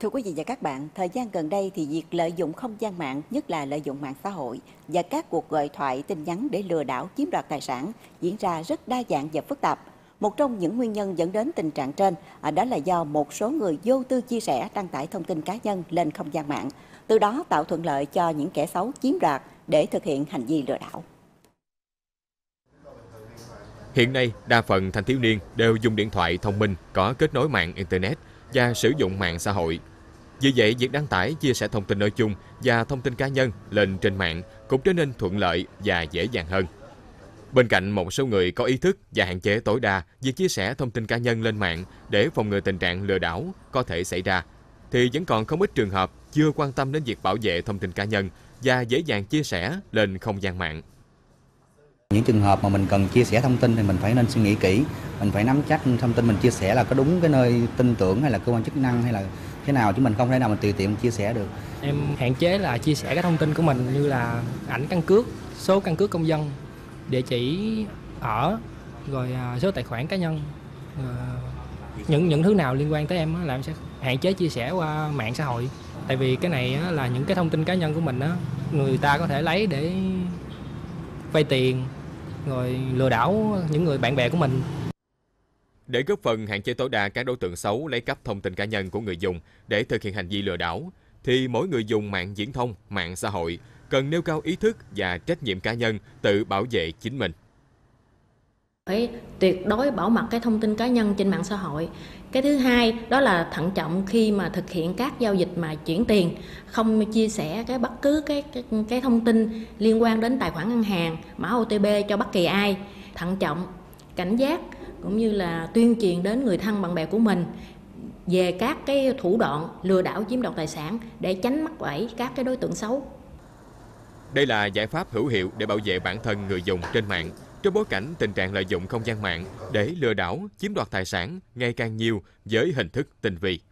Thưa quý vị và các bạn, thời gian gần đây thì việc lợi dụng không gian mạng, nhất là lợi dụng mạng xã hội và các cuộc gọi thoại, tin nhắn để lừa đảo chiếm đoạt tài sản diễn ra rất đa dạng và phức tạp. Một trong những nguyên nhân dẫn đến tình trạng trên đó là do một số người vô tư chia sẻ, đăng tải thông tin cá nhân lên không gian mạng, từ đó tạo thuận lợi cho những kẻ xấu chiếm đoạt để thực hiện hành vi lừa đảo. Hiện nay, đa phần thanh thiếu niên đều dùng điện thoại thông minh có kết nối mạng Internet và sử dụng mạng xã hội. Vì vậy, việc đăng tải, chia sẻ thông tin nói chung và thông tin cá nhân lên trên mạng cũng trở nên thuận lợi và dễ dàng hơn. Bên cạnh một số người có ý thức và hạn chế tối đa việc chia sẻ thông tin cá nhân lên mạng để phòng ngừa tình trạng lừa đảo có thể xảy ra, thì vẫn còn không ít trường hợp chưa quan tâm đến việc bảo vệ thông tin cá nhân và dễ dàng chia sẻ lên không gian mạng. Những trường hợp mà mình cần chia sẻ thông tin thì mình phải nên suy nghĩ kỹ, mình phải nắm chắc thông tin mình chia sẻ là có đúng cái nơi tin tưởng hay là cơ quan chức năng hay là thế nào, chứ mình không thể nào mình tùy tiện chia sẻ được. Em hạn chế là chia sẻ cái thông tin của mình như là ảnh căn cước, số căn cước công dân, địa chỉ ở, rồi số tài khoản cá nhân, những thứ nào liên quan tới em là em sẽ hạn chế chia sẻ qua mạng xã hội. Tại vì cái này là những cái thông tin cá nhân của mình người ta có thể lấy để vay tiền, rồi lừa đảo những người bạn bè của mình. Để góp phần hạn chế tối đa các đối tượng xấu lấy cắp thông tin cá nhân của người dùng để thực hiện hành vi lừa đảo, thì mỗi người dùng mạng viễn thông, mạng xã hội cần nêu cao ý thức và trách nhiệm cá nhân tự bảo vệ chính mình. Phải tuyệt đối bảo mật cái thông tin cá nhân trên mạng xã hội. Cái thứ hai đó là thận trọng khi mà thực hiện các giao dịch mà chuyển tiền, không chia sẻ cái bất cứ cái thông tin liên quan đến tài khoản ngân hàng, mã OTP cho bất kỳ ai. Thận trọng, cảnh giác cũng như là tuyên truyền đến người thân bạn bè của mình về các cái thủ đoạn lừa đảo chiếm đoạt tài sản để tránh mắc bẫy các cái đối tượng xấu. Đây là giải pháp hữu hiệu để bảo vệ bản thân người dùng trên mạng trong bối cảnh tình trạng lợi dụng không gian mạng để lừa đảo, chiếm đoạt tài sản ngày càng nhiều với hình thức tinh vi.